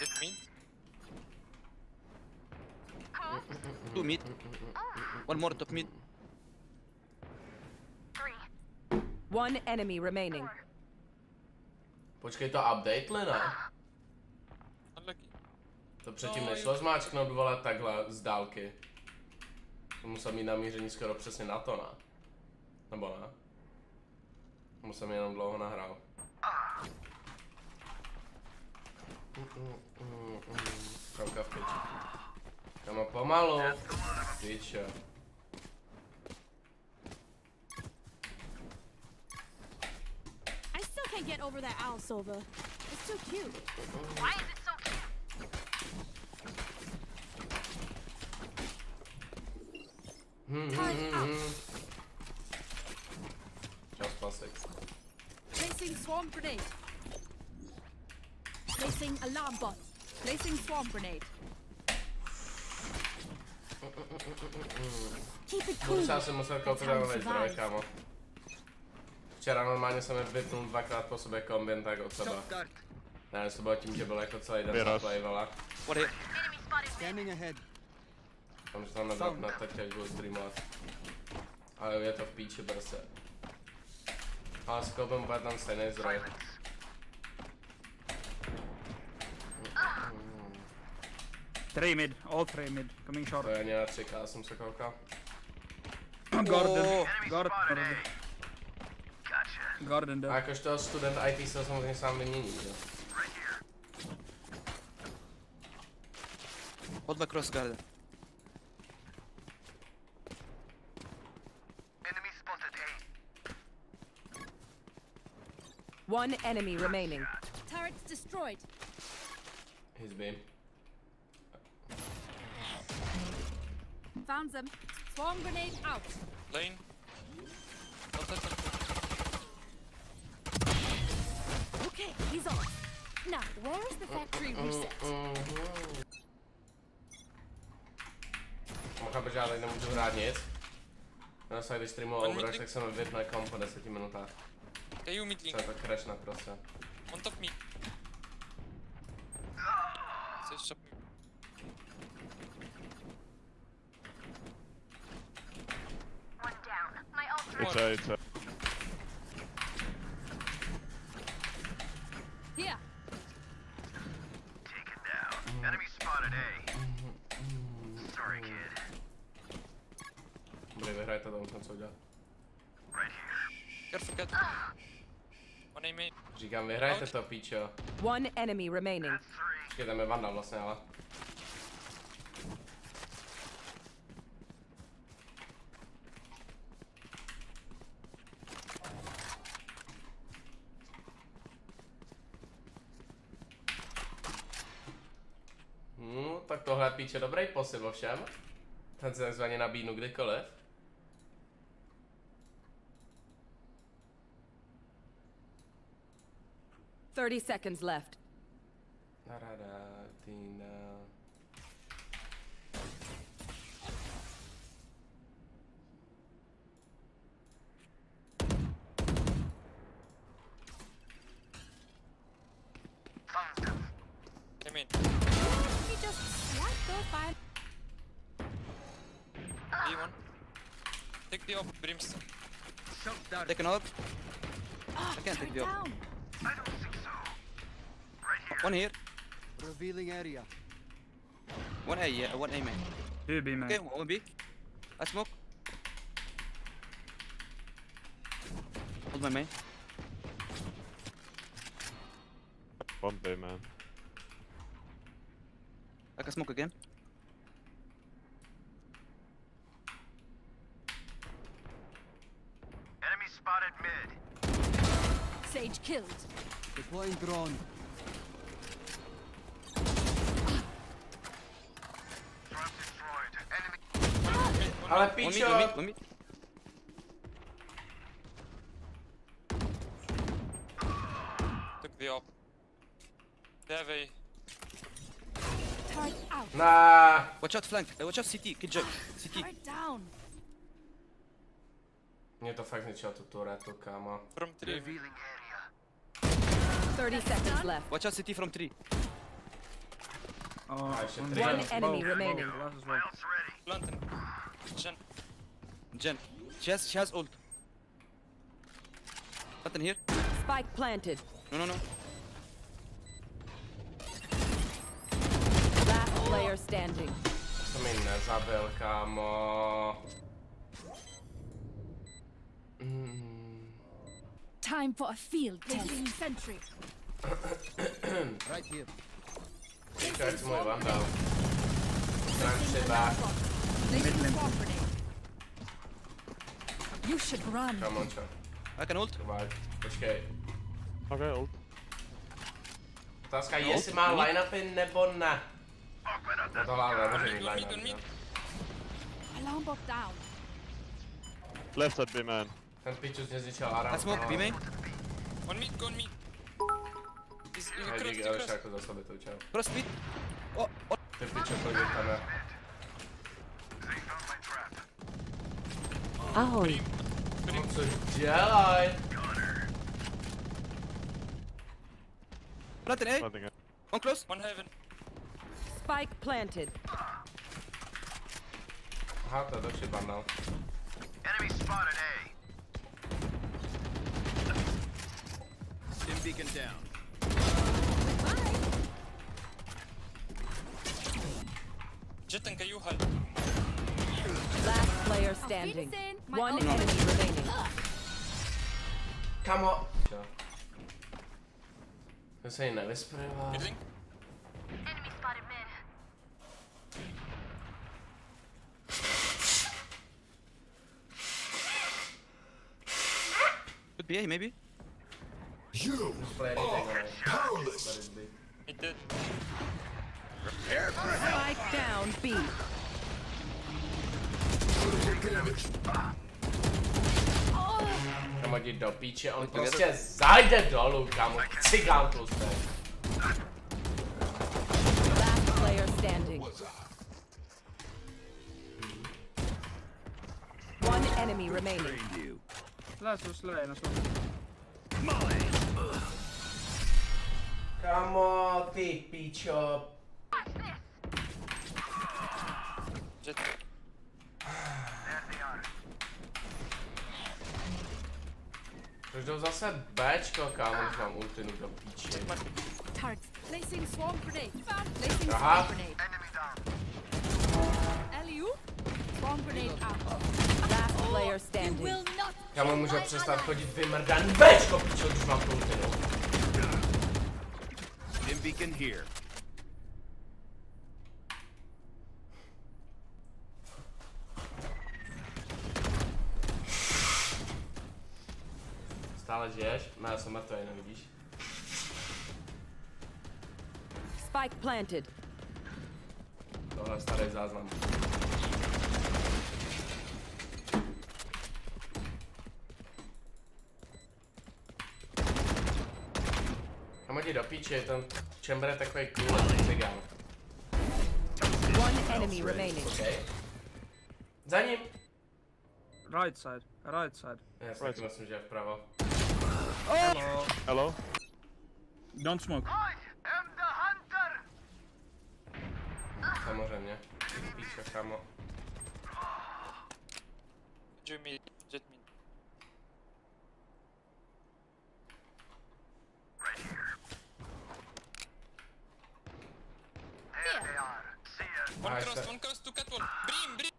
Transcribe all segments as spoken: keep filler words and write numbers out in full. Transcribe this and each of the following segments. Dead mid. Two mid. One more top mid. One enemy remaining. Počkej, to updatele, ne? To předtím nešlo zmáčknout, vole, takhle z dálky. To musel mít namíření skoro přesně na to, ne? Nebo ne? Tomu jsem jenom dlouho nahrál. Kamka v piči. Kama pomalu. Pičo. I can't get over that owl, Sova. It's too cute. Why is it so cute? Mm-hmm. Time out. Just past six. Placing swarm grenade. Placing alarm bot. Placing swarm grenade. Keep it cool. That's how Včera normálně jsem vypnul dvakrát po sobě kombin tak od sebe. Ne, jestli to bylo tím, že byl jako celý den zaplayvala. Tam, že tam nedropne, tak teď budu streamovat. Ale je to v píči brse. Ale s koupem bude tam stejnej zdroj. Three mid, all three mid, coming short. To je ani na tři ká jsem se koukal. Garden, garden. Garden, a jakož toho student I T se samozřejmě sám vymění, že? Hold back cross garden. Enemy spotted A. One enemy remaining. Turrets destroyed. His beam. Found them. Swarm grenade out. Lane. Okay, he's on. Now, where is the factory reset? Mocha bržále, nemůžu hrát nic. Já jsem když streamoval Overwatch, tak jsem vypnul kom po deseti minutách. To je to crash naprosto. On top me. Chceš top me. One down. My ult. It's a, it's a. Here. Take it down. Enemy spotted A. Sorry, kid. Bude vyhrát to, musím co udělat. Right here. Careful, cat. One enemy. Říkám, vyhrajte to, píčo. One enemy remaining. Počkej, tam je Vandal vlastně, ale. Tak tohle píče dobrý posil ovšem. Ten se takzvaně nabídnu kdykoliv. thirty seconds left. Take the op, Brimstone. Take an op. I can't take the op. I don't think so. Right here. One here. Revealing area. One A, yeah, one A man. Two B man. Okay, one B. I smoke. Hold my man. One B man. I can smoke again. Sage killed. Deploying drone. Drone destroyed. Enemy. Ale píčo. Took the op. Heavy. Nah. Watch out flank. Watch out C T. Good job. C T. Down. Mě to fakt nečilo tu turetu, kámo. From three. thirty seconds left. Watch out C T from three. Oh, I should one one enemy remaining. London. Jen. Jen. She has, she has ult. Button here. Spike planted. No, no, no. Last player standing. Sam inna Zabelka, mo. Time for a field taking sentry. Right here. He tried to move on though. Time to sit back. You should run. Come on, Chum. I can ult. Goodbye. Let's go. Okay, ult. That's how you see my lineup in Nebona. I don't have anything like that. Alarm bot down. Left at B man. Ten pictures just around. I smoke B main. On me, go on me. Heidi, ale však to za sebe to učel. Prospít. O, o. Ten picture chodil tam. Ahoj. No co dělaj? Planted A. One close. One heaven. Spike planted. Aha, to došli vám now. Enemy spotted A. Stim beacon down. Last player standing. One enemy remaining. Come on. Let's say no. Let's put it on. Enemy spotted mid. Could be A, maybe. You are powerless. It did. Prepare for help. Spike down B. Kamo, jdi do píče, on prostě zajde dolů, kamo, cigán prostě. Last player standing. One enemy remaining. Last was slow, na slow. Kamo, ty píčo. There they are. Jdou zase Bčko, kámo, už mám ultinu do píči. Aha. Kámo, můžu přestat chodit vymrdaný Bčko, píčo, už mám ultinu. Beacon here. Stále žiješ? Ne, jsem mrtvý, nevidíš? Spike planted. Tohle je starý záznam. Kam jdi do píče, ten chamber je takový kůlený cigán. One enemy remaining. Okay. Za ním. Right side, right side. Já si taky myslím, že je vpravo. Hello. Hello. Don't smoke. I am the hunter. Samozřejmě. Píče, kamo. Jimmy, jet me. Right here. There they are. See ya. One cross, one cross, two cut one. Brim, brim.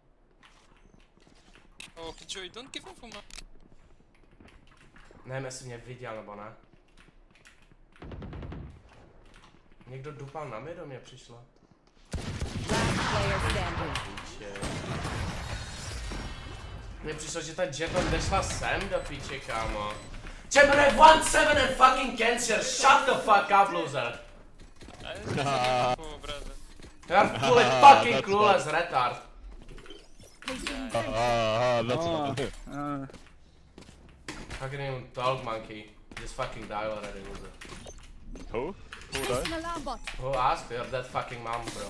Oh, Joey, don't give up on me. Nevím, jestli mě viděl nebo ne. Někdo dupal na mě, do mě přišlo. Mně přišlo, že ta Jeton odešla sem do píče, kámo. Chamber one seven and fucking cancer, shut the fuck up, loser. Já kvůli fucking clueless retard. Ah, that's not it. Fucking name dog monkey. Just fucking die already, loser. Who? Who died? Who asked her? That fucking mom, bro.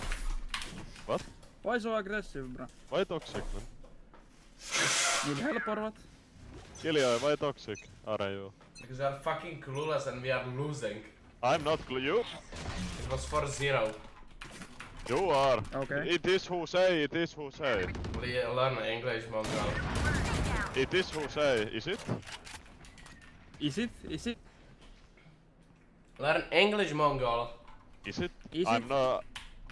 What? Why so aggressive, bro? Why toxic, man? Need help or what? Ilya, why toxic are you? Because we are fucking clueless and we are losing. I'm not clueless. It was four zero. You are. Okay. It is Jose, it is Jose. Learn English, man. It is Jose, is it? Is it? Is it? Learn English, Mongol. Is it? Is I'm it? Not.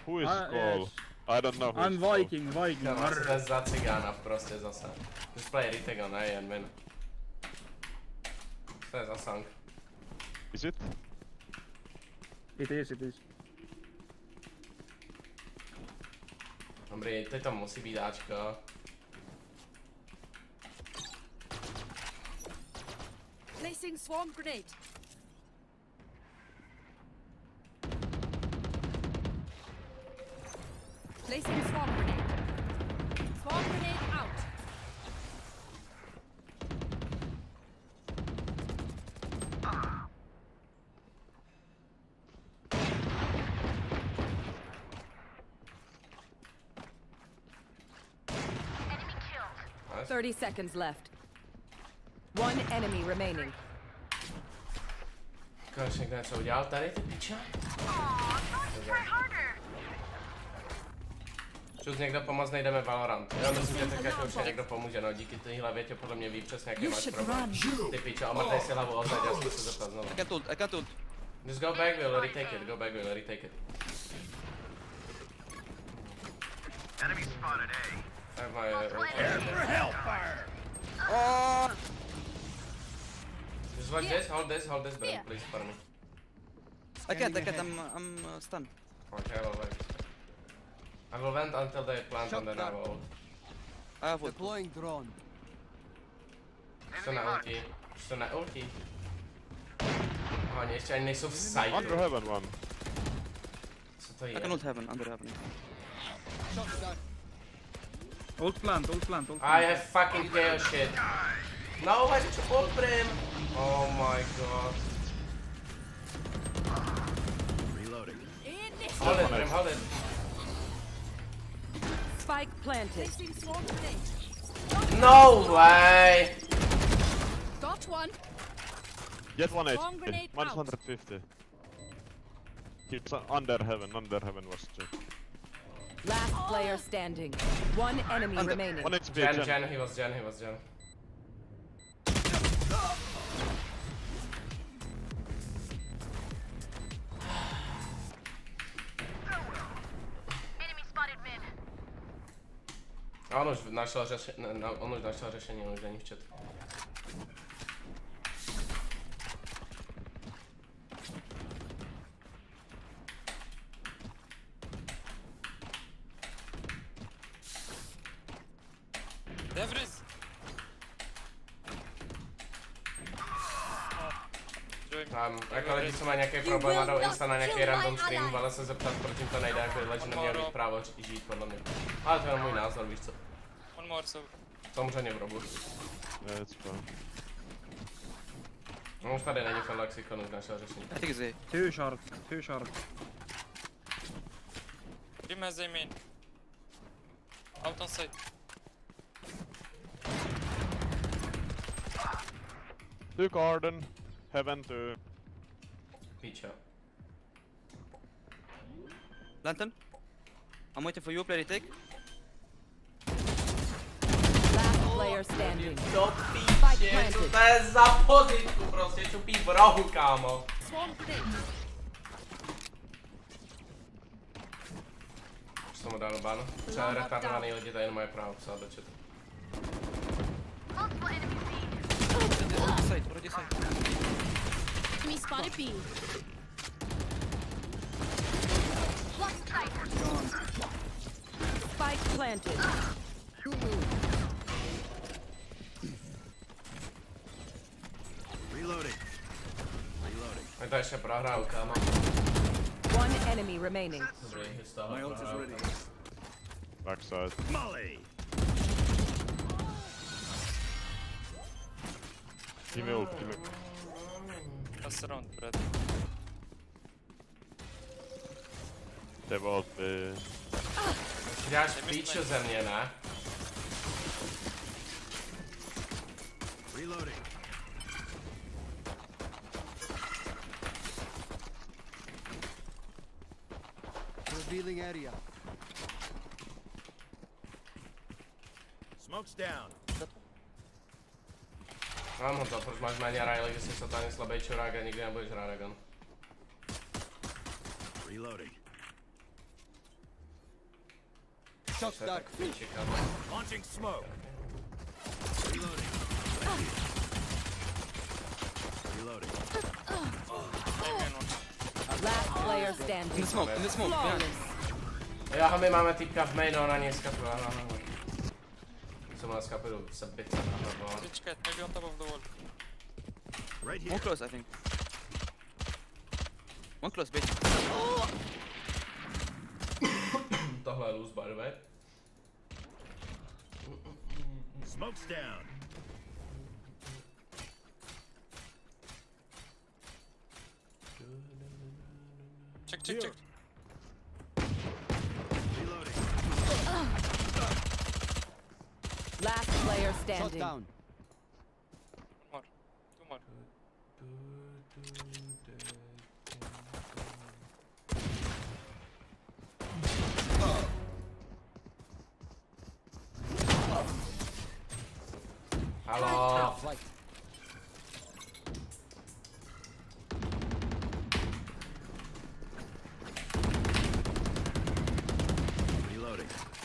Who is uh, called? Yes. I don't know who I'm is Viking, called. Viking. No, that's that's Cigana, prostě zase. Just play Ritegana and win. That's a song. Is it? It is, it is. Dobrý, teď tam musí být dáčka. Placing swarm grenade. Placing swarm grenade. Swarm grenade out. Thirty seconds left. One enemy remaining. Gosh, I got so y'all that it did. Čus, někdo pomoct, nejdeme Valorant. Já myslím, že teď jako určitě někdo pomůže, no díky téhle větě podle mě ví přesně, jaký máš problém. Ty pičo, omrdej si hlavu odleď, já jsem se zeptat znovu. I can't, I can't. Just go back, we'll retake it, go back, we'll retake it. Enemy spotted A. I have my... Uh, hellfire! Oh! Just watch this, hold this, hold this, brother, please, for me. I can't, I can't, I'm, I'm uh, stunned. Okay, I'll wait. I will vent until they plant and then I will ult. I have ult. Deploying drone. Jsou na ulti. Jsou na ulti. Oni ještě ani nejsou v site. Under heaven one. Co to je? I can ult heaven, under heaven. Ult plant, ult plant, ult plant. I have fucking KO shit. No, I need to ult him. Oh my god. Reloading. Hold it, Brim, hold it. Spike planted. No way! Got one. Get one H P. Minus one hundred fifty. Keeps under heaven. Under heaven was two. Last player standing. One enemy under, remaining. One H P. Gen, Gen, Gen, he was Gen, he was Gen. On už našel řešení, on už našel řešení, on už není včet. Devris! Tam, jako lidi, co má nějaký problém, a dal insta na nějaký random stream, ale se zeptat, proč jim to nejde, jako lidi neměli být právo žít, podle mě. Ale to je můj názor, víš co? One more, so... Samozřejmě v robu. Ne, co? No už tady není ten lexikon, už našel řešení. I think it's it. Two short, two short. Dream has a main. Out on site. Two garden. Heaven to... Picha. Lantern? I'm waiting for you, play retake. Last player standing. To piče, to je za pozitku prostě, čupí v rohu, kámo. Už jsem mu dal ban. Třeba retardovaný lidi, to je jen moje právo psát do chatu. Side, proti side. Enemy spotted B. Spike planted. Reloading. Reloading. One enemy remaining. My ult is ready. Backside. Molly. Give me ult, give me. Around, Brad. They will be. Dáš píču ze mě, ne? Reloading. Revealing area. Smoke's down. A no to, proč máš méně Riley, že jsi satánně slabý čurák a nikdy nebudeš hrát Ragan. Reloading. Launching smoke. Reloading. Reloading. Last player standing. In the smoke, in the smoke. Yeah, my máme týpka v mainu, ona nie skapila. Someone escaped a bit. Maybe on top of the wall. Right here. One close, I think. One close, bitch. Oh. Tohle je loose, by the way. Smoke's down. Check, check, check. Last player standing. Shot down. One more. Two more. Hello.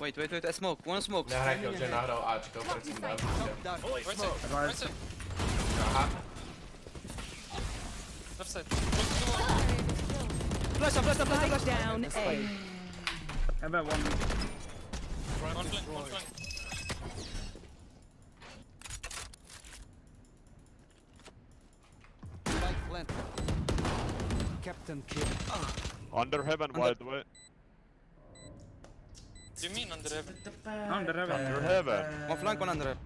Wait, wait, wait, I smoke. One smoke. No, I killed Gennaro. I just go for it. Holy smoke. Left side. Left side. Flash up, flash up, flash up. Down A. How about one? One flank, one flank. Right flank. Captain kill. Under heaven, by the way. What do you mean under heaven? Under heaven. Under heaven. One flank, one under heaven.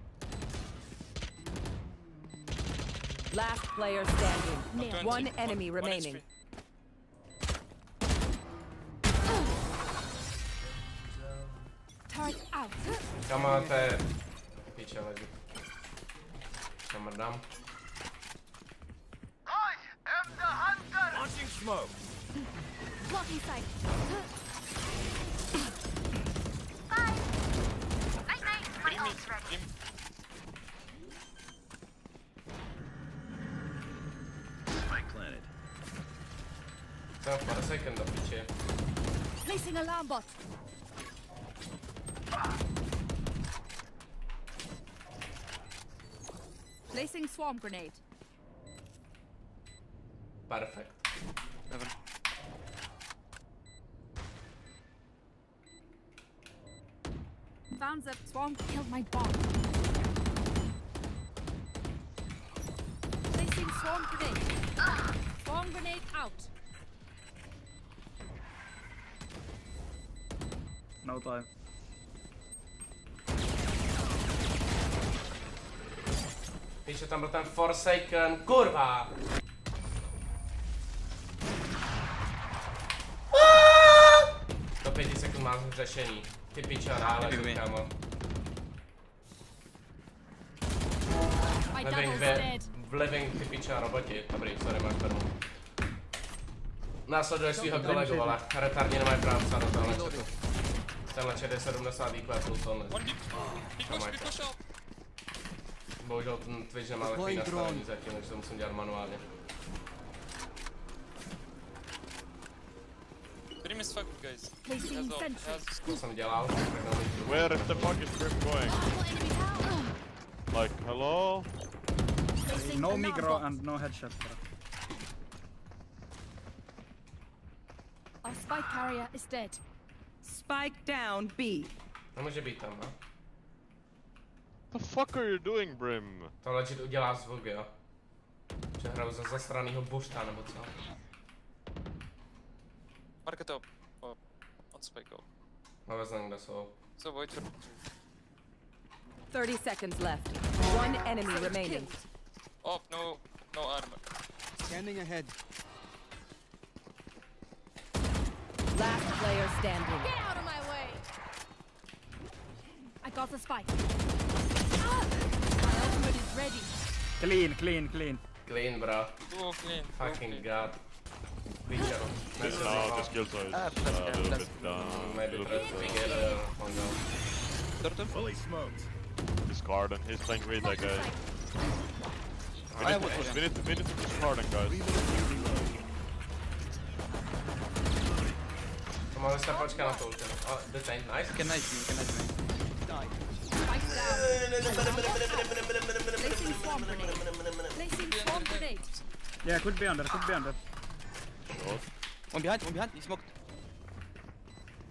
Last player standing. Yeah. One enemy one, remaining. One turret out. Come on, there. Pitch a little. Come on down. I am the hunter. Launching smoke. Blocking sight. Spike planted. So for a second of the chair. Placing alarm bot. Placing swarm grenade. Perfect. Never. Found the swarm killed my bomb. Placing swarm grenade. Ah. Swarm grenade out. No time. Víš, tam byl ten Forsaken, kurva! Do pěti sekund mám řešení. Ty pičo, náležu, kámo. Living, ve, v living, ty pičo, roboti. Dobrý, sorry, máš permu. Následuješ svýho kolegu, ale retardně nemají práv psát na tohle četu. Tenhle čet je sedmdesát výků a plus tohle. Bohužel ten Twitch nemá lepší nastavení zatím, takže to musím dělat manuálně. Grim is fucked, guys. Co jsem dělal? Where the fuck is Grim going? Like, hello? No micro and no headshot. Our spike carrier is dead. Spike down B. Nemůže být tam, ne? What the fuck are you doing, Brim? Tohle ti udělá zvuk, jo? Přehraju za zasranýho božta, nebo co? Mark it up. Oh, on spike up. I was saying that's all. So wait for thirty seconds left. One enemy remaining. Oh, no, no armor. Standing ahead. Last player standing. Get out of my way. I got the spike. Ah! My ultimate is ready. Clean, clean, clean. Clean, bro. Oh, clean. Fucking oh, god. Nice no, the skill size uh, is uh, a little bit down. Maybe try to get a one down. Fully smoked. this garden. He's playing with like a. We need to push, we need to, we need to push garden, guys. Come on, Stefan cannot hold him. Oh, that's nice. Can I see? Can I see? Die. Yeah, could be under, could be under. One behind, one behind, he smoked.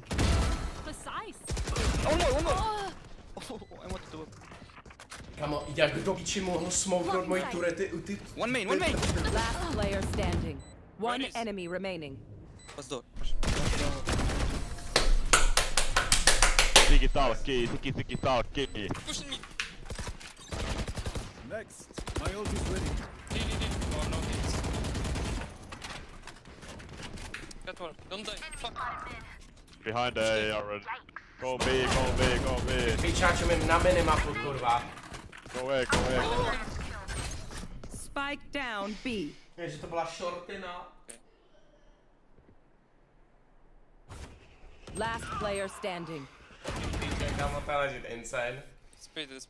Precise! Oh no, one more! Oh, I want to do it. Kamo, jak robicie mono smoke od mojej turety? One main, one main! Last player standing. One enemy remaining. Let's do it. Tiki talki, tiki tiki talki. Pushing me. Next, my ult is ready. Oh, no hits. That one, don't die. Fuck. Behind A, already. Go B, go B, go B. Vyčáču mi na minimapu, kurva. Go A, go A, go A. Spike down B. Ježi, to byla shortina. Last player standing. Kámo, ta ležit inside. Speed is...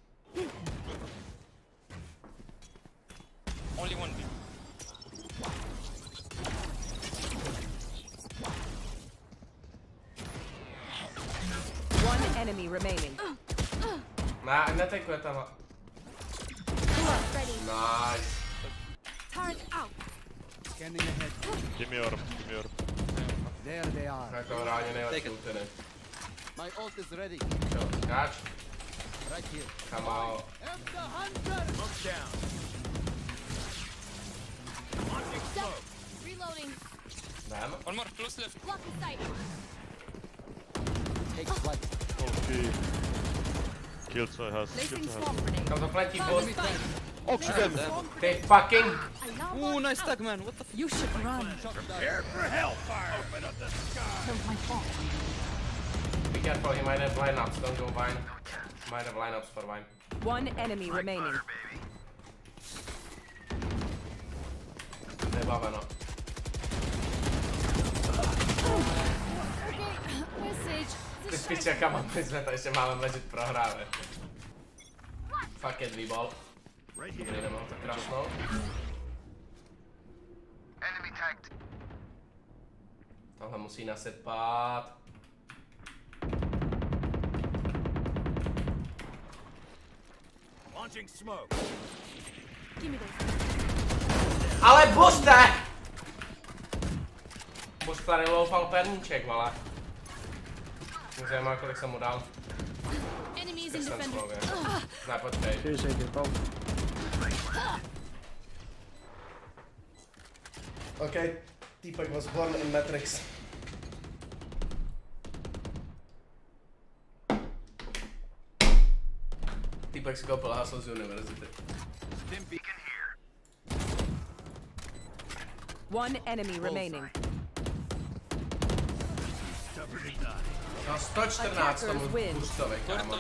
Only one B. Enemy remaining. Nah, I'm not taking it. Nice. Turn out. Scanning ahead. Give me orb. Give me orb. There they are. Take it. My ult is ready. Catch. Right here. Come out. I'm the hunter. Look down. Reloading. One more. Close left. Block the side. Take flight. Kill so has. Come on, flanky boss. Oxygen. They fucking. Ooh, nice stack, man. What the? F you should run. Prepare for hellfire. Open up the sky. Be careful. He might have lineups. Don't go vine. He might have lineups for vine. One enemy remaining. They baba no. Okay, message. Ty piče, kamo, my jsme to ještě máme ležit prohrávat. Fuck it, V-ball. Jdeme ho tak krásnou. Tohle musí nasypat. Ale buste! Bust tady loupal perníček, vole. Zajímá, kolik jsem mu dal. Když jsem slogan. Započkej. OK, týpek was born in Matrix. Týpek si koupil háslo z univerzity. One enemy remaining. Na sto čtrnáct tomu pustovej, kámo.